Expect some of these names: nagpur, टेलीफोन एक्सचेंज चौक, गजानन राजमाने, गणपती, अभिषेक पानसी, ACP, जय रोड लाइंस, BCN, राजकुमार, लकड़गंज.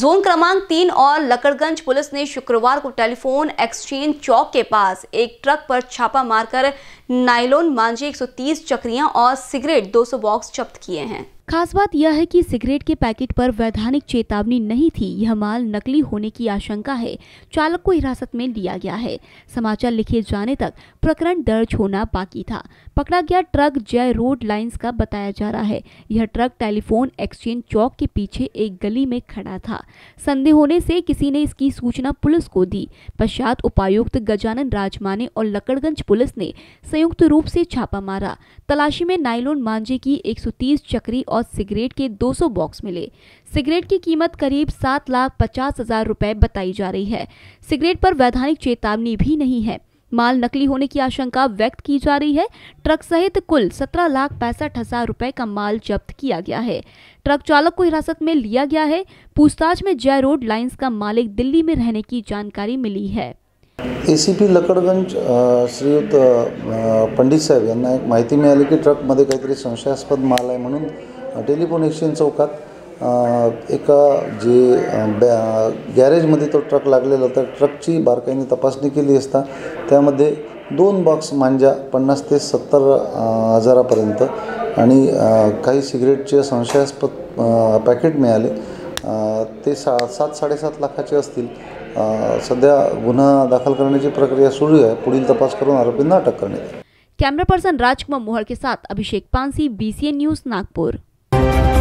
Zone क्रमांक 3 और लकड़गंज police ने शुक्रवार को टेलीफोन एक्सचेंज चौक के पास एक ट्रक पर छापा मारकर नायलॉन मांझे 130 चक्रियां और सिगरेट 200 बॉक्स जब्त किए हैं। खास बात यह है कि सिगरेट के पैकेट पर वैधानिक चेतावनी नहीं थी। यह माल नकली होने की आशंका है। चालक को हिरासत में लिया गया है। समाचार लिखे जाने तक प्रकरण दर्ज होना बाकी था। पकड़ा गया ट्रक जय रोड लाइंस का बताया जा रहा है। यह ट्रक टेलीफोन एक्सचेंज चौक के पीछे एक गली में खड़ा था। संदेह होने से किसी ने इसकी सूचना पुलिस को दी। पश्चात उपायुक्त गजानन राजमाने और लकड़गंज पुलिस ने संयुक्त रूप से छापा मारा। तलाशी में नायलॉन मांझे की 130 चक्री और सिगरेट के 200 बॉक्स मिले। सिगरेट की कीमत करीब 7,50,000 रुपए बताई जा रही है। सिगरेट पर वैधानिक चेतावनी भी नहीं है। माल नकली होने की आशंका व्यक्त की जा रही है। ट्रक सहित कुल 17,65,000 रुपए का माल जब्त किया गया है। ट्रक चालक को हिरासत में लिया गया है। पूछताछ में जय रोड लाइंस का मालिक दिल्ली में रहने की जानकारी मिली है। ACP लकड़गंज श्रीयुत पंडित साहेब यांना एक माहिती मिळाली की ट्रकमध्ये काहीतरी संशयास्पद माल आहे म्हणून टेलिफोन एक्सचेंज चौकात एका जे गॅरेजमध्ये तो ट्रक लागलेला होता, ट्रकची बारकाईने तपासणी केली असता त्यामध्ये 2 बॉक्स मांजा 50 ते 70 हजारापर्यंत आणि काही सिगरेटचे संशयास्पद पॅकेट मिळाले। ते 7-7.5 लाखाचे असतील। सध्या गुन्हा दाखल करण्याची प्रक्रिया सुरू आहे। पुढील तपास करून आरोपींना अटक करण्यात आली। कॅमेरा पर्सन राजकुमार के साथ अभिषेक पानसी, BCN न्यूज़ नागपुर।